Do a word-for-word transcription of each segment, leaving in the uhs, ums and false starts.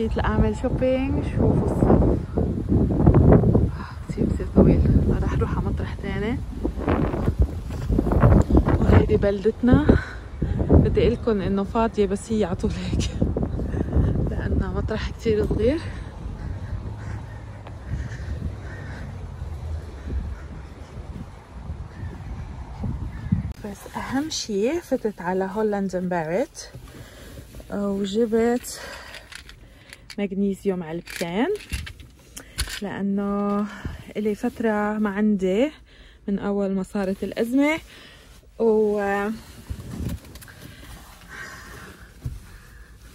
جيت لأعمل شوبينج. شوفوا الصف كتير كتير طويل، رح روح على مطرح تاني. وهيدي بلدتنا، بدي اقلكن انه فاضية بس هي عطول هيك لأنها مطرح كتير صغير. بس أهم شي فتت على هولاند باريت وجبت مغنيسيوم علبتين، لأنه إلي فترة ما عندي من أول ما صارت الأزمة، و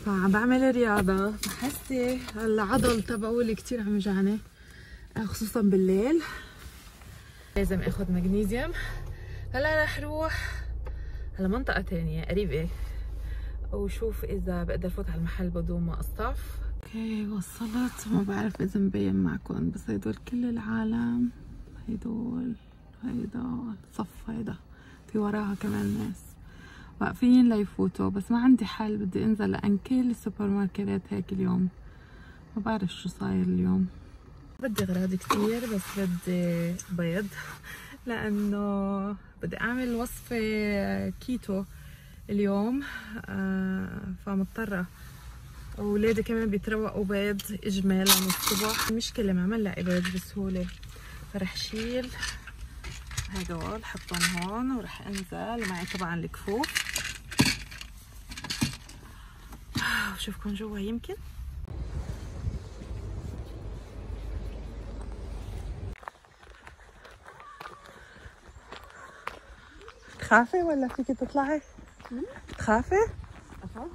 فعم بعمل رياضة بحسي العضل تبعولي كتير عم يجعني خصوصا بالليل، لازم آخد مغنيسيوم. هلا رح روح على منطقة تانية قريبة وشوف إذا بقدر فوت على المحل بدون ما أصطف. اوكي وصلت، ما بعرف إذا مبين معكم بس هيدول كل العالم، هيدول هيدا صف، هيدا في وراها كمان ناس واقفين ليفوتوا، بس ما عندي حل، بدي أنزل لأن كل السوبر ماركتات هيك اليوم، ما بعرف شو صاير اليوم. بدي أغراض كتير بس بدي بيض لأنه بدي أعمل وصفة كيتو اليوم، فمضطرة. أولادي كمان بيتروقوا بيض إجمالا الصبح، المشكلة ما منلاقي بيض بسهولة، فرح أشيل هدول أحطهم هون ورح أنزل معي طبعا الكفوف. بشوفكم جوا يمكن. تخافي ولا فيكي تطلعي؟ تخافي؟ أخاف؟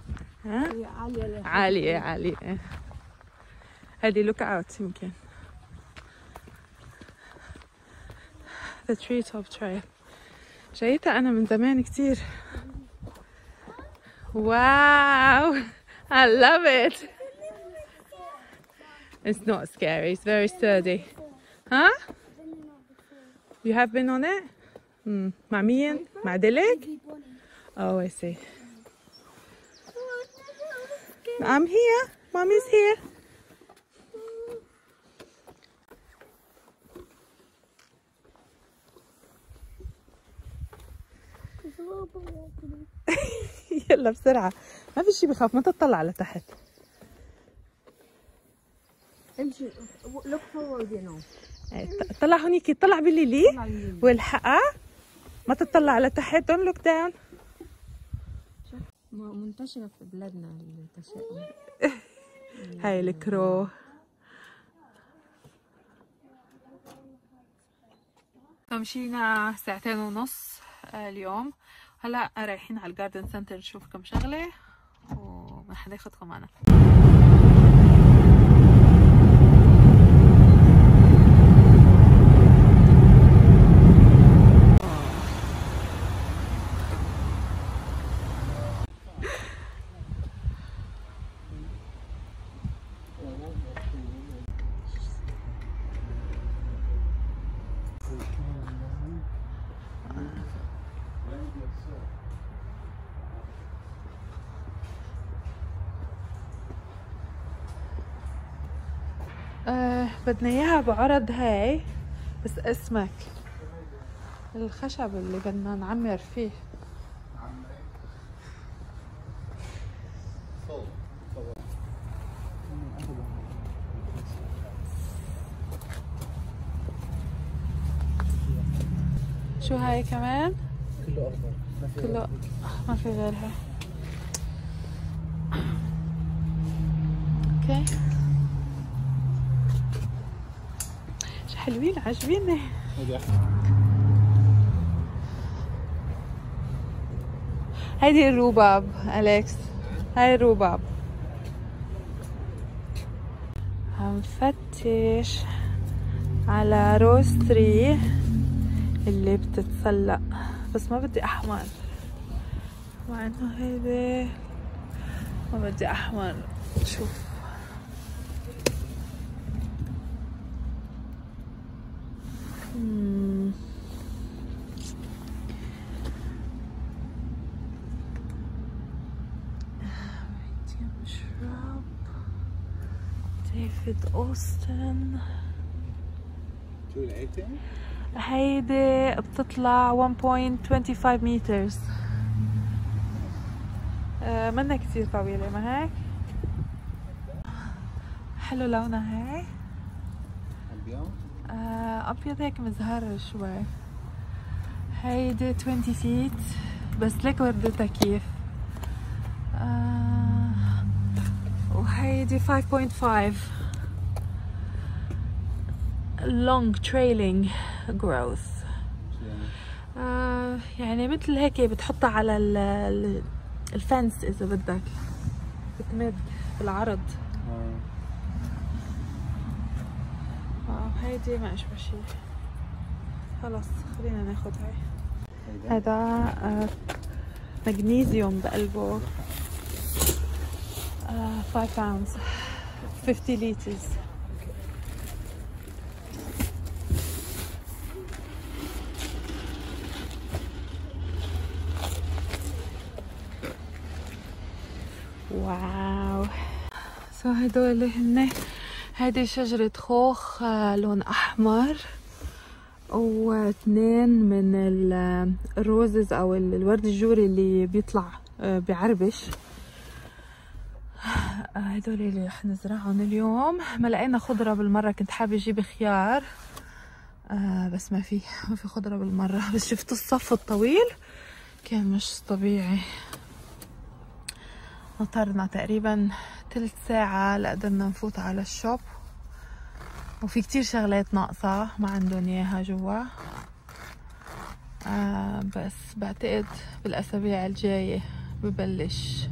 ها؟ عالية عالية عالية. هذه لوك أوت يمكن. The tree top trail. جايتها أنا من زمان كتير. واو! I love it. It's not scary. It's very sturdy. Huh? You have been on it? Mm. مع مين؟ مع دلك؟ Oh I see. I'm here. Mommy's here. يلا بسرعة، ما في شي بخاف، ما تطلع لتحت. امشي look forward you know. طلع هونيكي، طلع بالليلي والحقها، ما تطلع لتحت. Don't look down. منتشرة في بلادنا التشاؤم. هاي الكرو. مشينا ساعتين ونص اليوم، هلا رايحين على الجاردن سنتر نشوف كم شغلة ورح ناخدكم معنا. أه بدنا اياها بعرض هاي، بس اسمك الخشب اللي بدنا نعمر فيه. شو هاي كمان؟ كله اخضر، كله ما في غيرها. اوكي شو حلوين، عاجبيني. هيدي الروباب أليكس، هاي الروباب. عم فتش على روستري اللي بتتسلق، بس ما بدي احمر، مع انه هيدي ما بدي احمر. شوف مم. ديفيد أوستن. شو لقيتي؟ هيدي بتطلع واحد فاصلة خمسة وعشرين متر. آه منا كتير طويلة، ما هيك؟ حلو لونها هاي. أبيض؟ آه أبيض هيك مزهر شوي. هيدي عشرين فيت، بس ليك وردتها كيف. آه وهيدي خمسة فاصلة خمسة long trailing growth. آه يعني مثل هيك بتحطها على الفنس إذا بدك، بتمد بالعرض. هيدي ما اشبه شيء، خلص خلينا ناخذ هاي. هذا آه مغنيسيوم بقلبه آه خمسة باوندز خمسين لتر. واو. سو هدول هن، هيدي شجرة خوخ لون أحمر، واثنين من الروزز أو الورد الجوري اللي بيطلع بعربش. هدول اللي رح نزرعهم اليوم. ما لقينا خضرة بالمرة، كنت حابة أجيب خيار بس ما في ما في خضرة بالمرة، بس شفت الصف الطويل كان مش طبيعي. مطرنا تقريبا تلت ساعة لقدرنا نفوت على الشوب، وفي كتير شغلات ناقصة ما عندهم اياها جوا. آه بس بعتقد بالاسابيع الجاية ببلش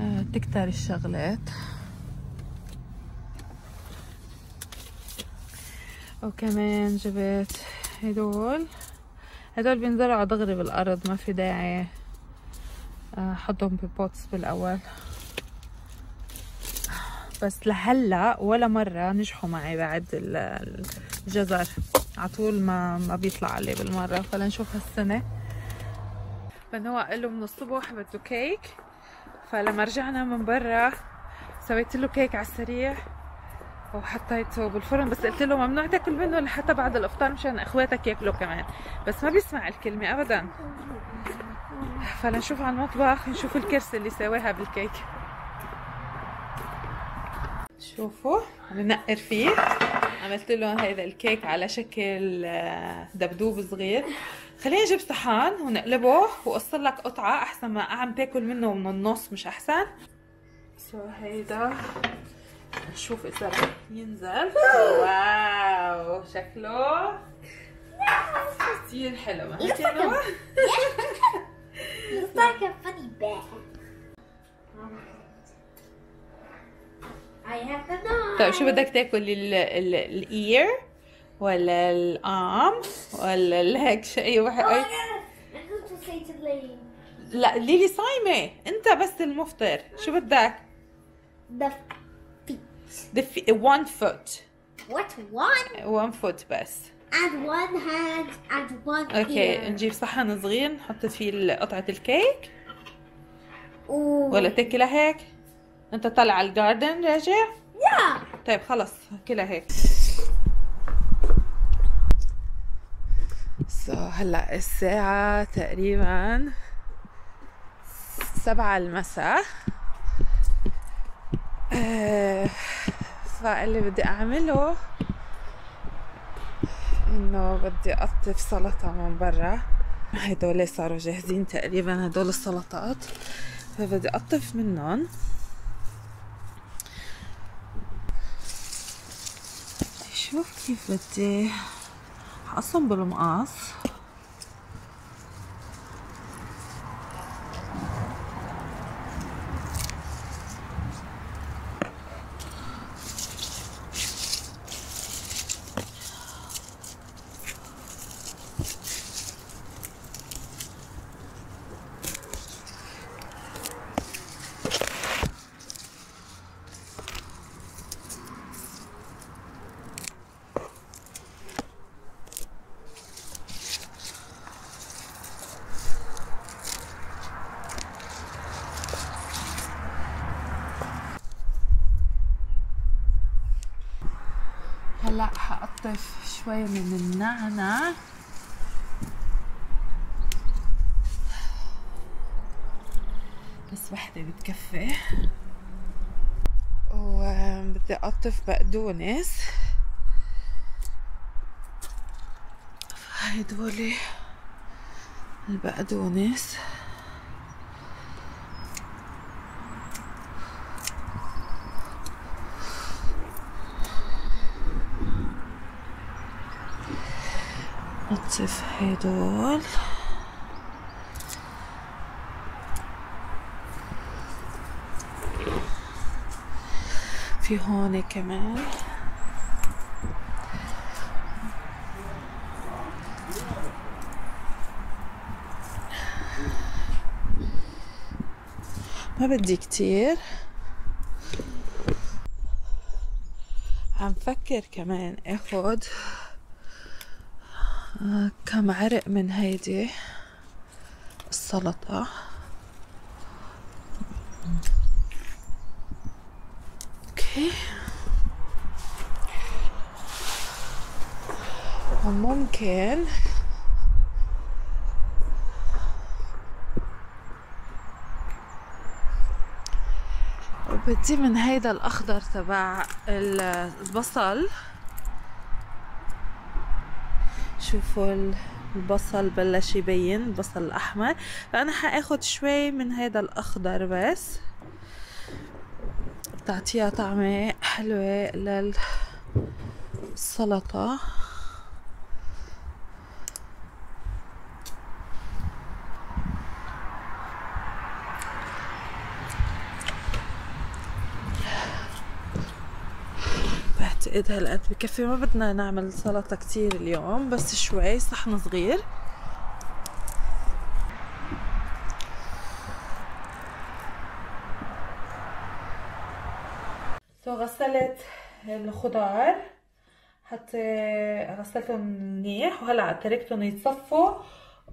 آه تكتر الشغلات. وكمان جبت هدول، هدول بينزرعوا دغري بالارض، ما في داعي حطهم ببوتس بالاول. بس لهلا ولا مره نجحوا معي بعد الجزر، عطول ما ما بيطلع عليه بالمره، فلنشوف هالسنه. بنوع قال له من الصبح بده كيك، فلما رجعنا من برا سويت له كيك على السريع وحطيته بالفرن، بس قلت له ممنوع تاكل منه لحتى بعد الافطار مشان اخواتك ياكلوا كمان، بس ما بيسمع الكلمه ابدا. فلنشوف على المطبخ نشوف الكرسي اللي سواها بالكيك. شوفوا عم نقر فيه، عملت له هذا الكيك على شكل دبدوب صغير. خليني اجيب صحن ونقلبه واقصر لك قطعه احسن ما عم تاكل منه من النص، مش احسن؟ سو هيدا نشوف اذا رح ينزل. واو شكله كثير حلو. It looks like a funny bag. I have the knife. طيب شو بدك تاكل؟ الاير ولا الارم ولا الهيك شيء واحد؟ لا ليلي صايمة، انت بس المفطر. شو بدك؟ The feet. The feet. One foot. What one? One foot بس. And one hand and one ear. اوكي نجيب صحن صغير نحط فيه قطعة الكيك. أوه. ولا تاكلها هيك؟ انت طالع على الجاردن راجع؟ لا طيب خلص كلها هيك. سو هلا الساعة تقريبا سبعة المساء. آه فاللي بدي اعمله انه بدي اقطف سلطه من برا. هدول صاروا جاهزين تقريبا، هدول السلطات، فبدي اقطف منهم. شوف كيف بدي اقصهم بالمقص. هلا حقطف شوي من النعنع. بس وحده بتكفي. وبدي اقطف بقدونس. هدول البقدونس. نطف هدول. في هون كمان ما بدي كتير. عم فكر كمان اخد كم عرق من هيدي السلطة، اوكي، وممكن بدي من هيدا الأخضر تبع البصل. شوفوا البصل بلش يبين، البصل الأحمر، فأنا حاخد شوي من هيدا الأخضر بس بتعطيها طعمة حلوة للسلطة. بعتقد هالقد بكفي، ما بدنا نعمل سلطة كتير اليوم، بس شوي، صحن صغير. سو غسلت الخضار، حط غسلتهم منيح، وهلا تركتهم يتصفوا،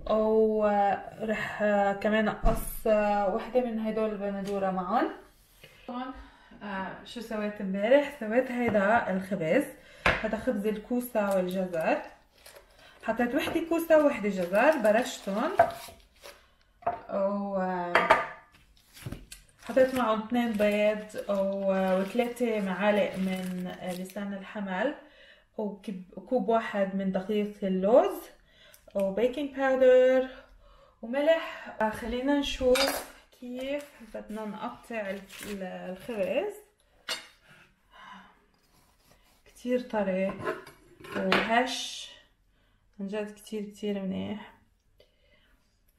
ورح كمان اقص وحده من هدول البندوره معهم. آه شو سويت امبارح؟ سويت هيدا الخبز، هذا خبز الكوسة والجزر، حطيت وحدة كوسة ووحدة جزر، برشتهم، و حطيت معهم اثنين بيض وثلاثة معالق من لسان الحمل، وكوب واحد من دقيق اللوز، وبيكنج باودر، وملح. آه خلينا نشوف كيف بدنا نقطع الخبز. كتير طري وهش، عنجد كتير كتير منيح،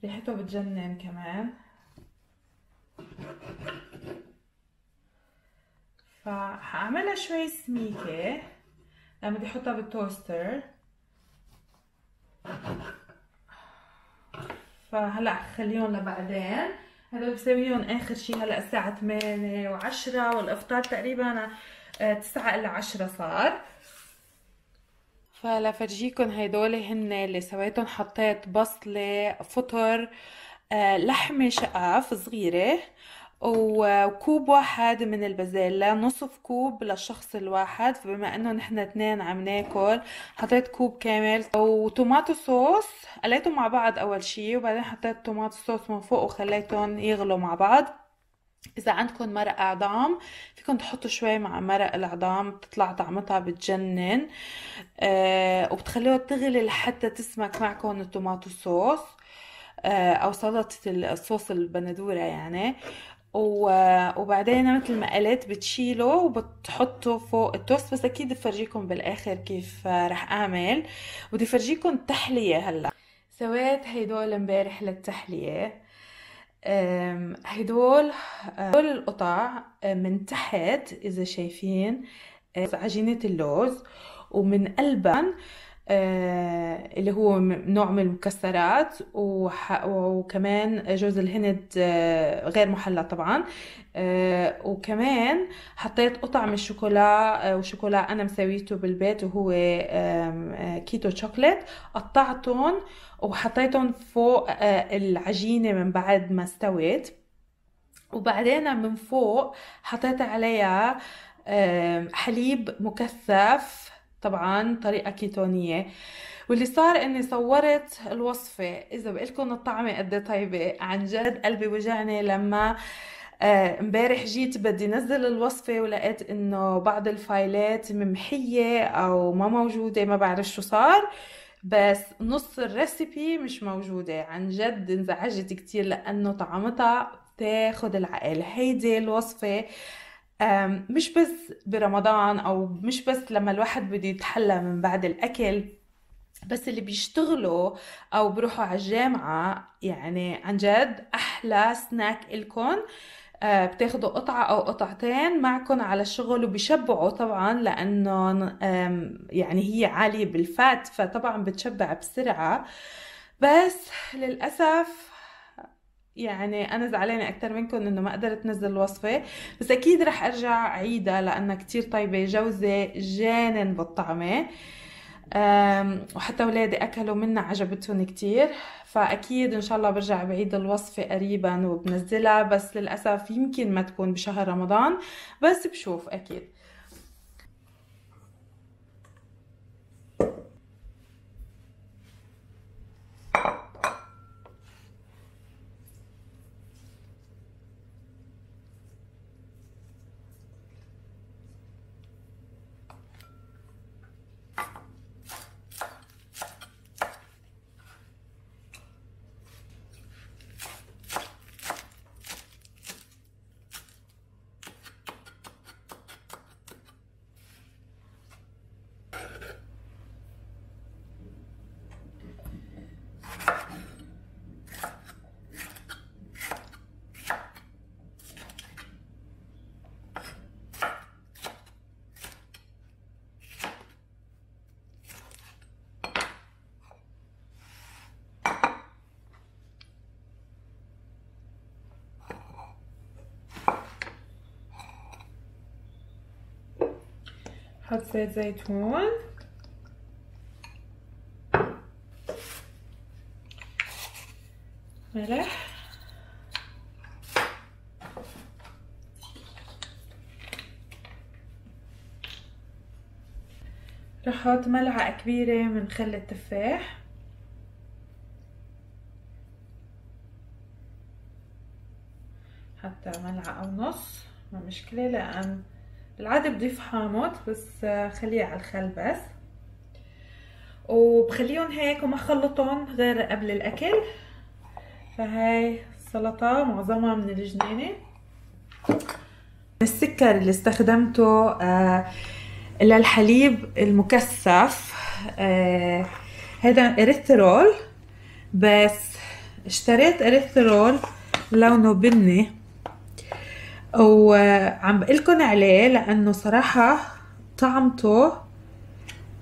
ريحته بتجنن كمان. فحعملها شوي سميكة لما بدي احطها بالتوستر. فهلا خليهم لبعدين، هدول بسويهم اخر شي هلا الساعة ثمانية وعشرة، والافطار تقريبا تسعة إلى عشرة صار. فلفرجيكم هدول هن اللي سويتهم. حطيت بصلة، فطر، لحمة شقف صغيرة، وكوب واحد من البازيلا، نصف كوب للشخص الواحد، فبما انه نحن اثنين عم ناكل حطيت كوب كامل، وطوماطو صوص قليتهم مع بعض اول شي، وبعدين حطيت طوماطو صوص من فوق وخليتهم يغلوا مع بعض. اذا عندكم مرق عظام فيكم تحطوا شوي مع مرق العظام، بتطلع طعمتها بتجنن. أه وبتخليها تغلي لحتى تسمك معكم الطوماطو صوص أه او سلطة الصوص البندورة يعني. وبعدين مثل ما قلت بتشيله وبتحطه فوق التوست، بس اكيد بفرجيكم بالاخر كيف رح اعمل. بدي فرجيكم التحليه. هلا سويت هيدول امبارح للتحليه. هيدول هدول القطع من تحت اذا شايفين عجينه اللوز، ومن قلبا اللي هو نوع من المكسرات، وكمان جوز الهند غير محلى طبعا، وكمان حطيت قطع من الشوكولا، وشوكولا انا مسويته بالبيت وهو كيتو شوكليت، قطعتهم وحطيتهم فوق العجينة من بعد ما استوت. وبعدين من فوق حطيت عليها حليب مكثف طبعا طريقة كيتونية. واللي صار اني صورت الوصفة، اذا بقلكن الطعمة قد طيبة، عن جد قلبي وجعني لما امبارح آه جيت بدي نزل الوصفة ولقيت انه بعض الفايلات ممحية او ما موجودة، ما بعرف شو صار، بس نص الريسيبي مش موجودة. عن جد انزعجت كتير لانه طعمتها تاخد العقل. هيدي الوصفة مش بس برمضان او مش بس لما الواحد بده يتحلى من بعد الاكل، بس اللي بيشتغلوا او بروحوا على الجامعة، يعني عن جد احلى سناك الكم. بتاخدوا قطعة او قطعتين معكن على الشغل، وبيشبعوا طبعا لانه يعني هي عالية بالفات، فطبعا بتشبع بسرعة. بس للأسف يعني انا زعلانه اكثر منكم انه ما قدرت انزل الوصفه، بس اكيد رح ارجع عيدها لانها كتير طيبه. جوزي جانن بالطعمه، وحتى اولادي اكلوا منها عجبتهم كتير، فاكيد ان شاء الله برجع بعيد الوصفه قريبا وبنزلها، بس للاسف يمكن ما تكون بشهر رمضان، بس بشوف اكيد. حط زيت زيتون، ملح، رح احط ملعقة كبيرة من خل التفاح، حتى ملعقة ونص ما مشكلة، لأن العادة بضيف حامض بس خليه على الخل بس، وبخليهم هيك وما خلطهم غير قبل الاكل. فهاي السلطة معظمها من الجنينة. السكر اللي استخدمته للحليب المكثف هذا إريثرول، بس اشتريت إريثرول لونه بني وعم بقلكن عليه لانه صراحه طعمته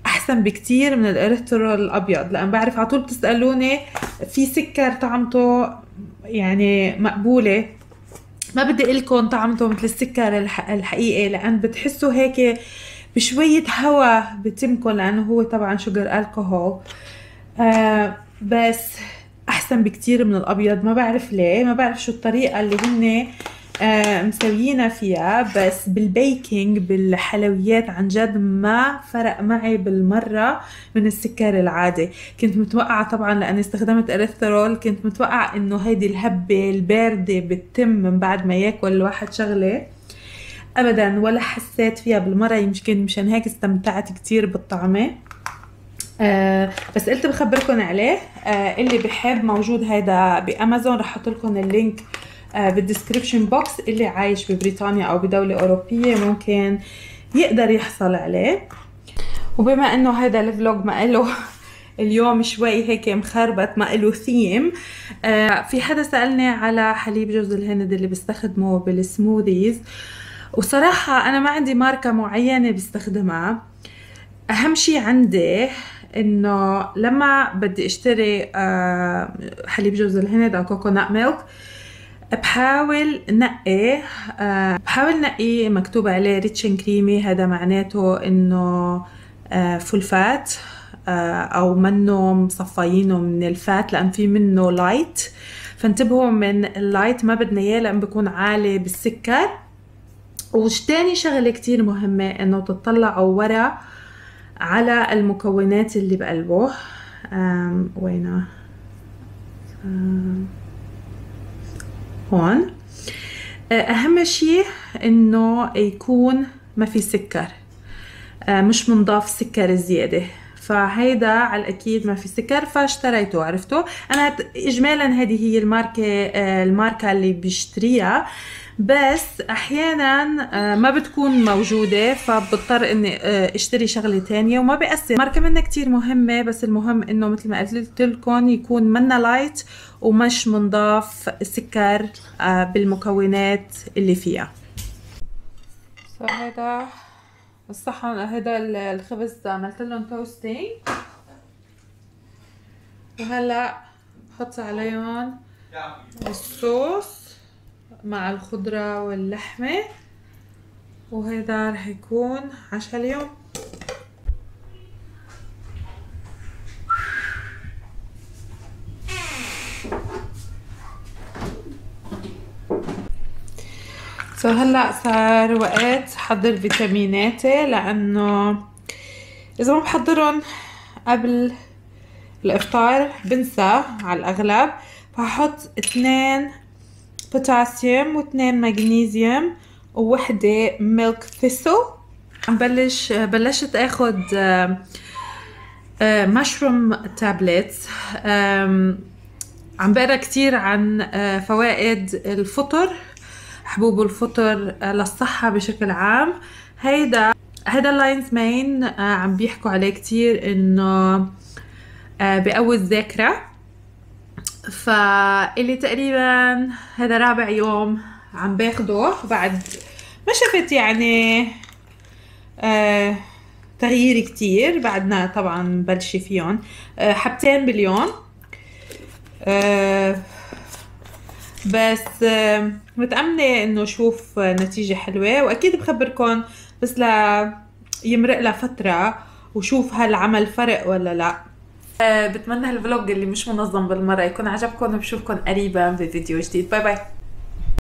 احسن بكتير من الإريثرول الابيض، لان بعرف على طول بتسالوني في سكر طعمته يعني مقبوله. ما بدي اقلكن طعمته مثل السكر الحقيقي، لان بتحسوا هيك بشويه هوا بتمكن، لانه هو طبعا شوجر الكحول، آه بس احسن بكتير من الابيض. ما بعرف ليه، ما بعرف شو الطريقه اللي هن آه مسوينا فيها، بس بالبيكنج بالحلويات عن جد ما فرق معي بالمرة من السكر العادي. كنت متوقعة طبعا لأني استخدمت إريثرول، كنت متوقعة انه هيدي الهبة الباردة بتتم من بعد ما ياكل الواحد شغلة، ابدا ولا حسيت فيها بالمرة، يمكن مشان هيك استمتعت كتير بالطعمة. آه بس قلت بخبركن عليه، آه اللي بحب موجود هيدا بأمازون، رح احطلكن اللينك بالديسكريبشن بوكس. اللي عايش ببريطانيا او بدولة اوروبية ممكن يقدر يحصل عليه. وبما انه هذا الفلوج ما له اليوم شوي هيك مخربط، ما له ثيم، آه في حدا سألني على حليب جوز الهند اللي بستخدمه بالسموذيز، وصراحة انا ما عندي ماركة معينة بستخدمها. اهم شي عندي انه لما بدي اشتري آه حليب جوز الهند او كوكونات ميلك، بحاول نقي أه بحاول نقي مكتوب عليه ريتش اند كريمي، هذا معناته انه أه فول فات، أه او منه مصفيينه من الفات، لان في منه لايت، فانتبهوا من اللايت، ما بدنا اياه لان بيكون عالي بالسكر. وتاني شغله كتير مهمه انه تطلعوا ورا على المكونات اللي بقلبه. وينه؟ هون اهم شيء انه يكون ما في سكر، مش منضاف سكر زياده، فهيدا على الاكيد ما في سكر فاشتريته. عرفتوا انا اجمالا هذه هي الماركه الماركه اللي بشتريها، بس احيانا ما بتكون موجوده فبضطر اني اشتري شغله ثانيه وما بيأثر. الماركه منا كثير مهمه، بس المهم انه مثل ما قلت لكم يكون منا لايت ومش منضاف سكر بالمكونات اللي فيها. فهذا الصحن، هذا الخبز عملت لهم توستينج، وهلا بحط عليهم الصوص مع الخضرة واللحمة، وهذا رح يكون عشاء اليوم. سو هلا صار وقت حضر فيتاميناتي، لأنه إذا ما بحضرهم قبل الإفطار بنسى على الأغلب، فحط اثنين بوتاسيوم واثنين مغنيسيوم ووحده ميلك ثيسل. عم بلش بلشت اخذ مشروم تابلتس. عم بقرا كثير عن فوائد الفطر، حبوب الفطر للصحه بشكل عام. هيدا هيدا اللاينز مين عم بيحكوا عليه كثير انه بقوي الذاكره، فاللي تقريبا هذا رابع يوم عم باخده بعد ما شفت يعني آه تغيير كتير. بعدنا طبعا بلشي فيهم آه حبتين باليوم، آه بس آه متأمنة انه شوف نتيجة حلوة، واكيد بخبركم بس لا يمرق لفترة وشوف هل عمل فرق ولا لا. بتمنى هالفلوج اللي مش منظم بالمرة يكون عجبكم، وبشوفكم قريبا بفيديو جديد. باي باي.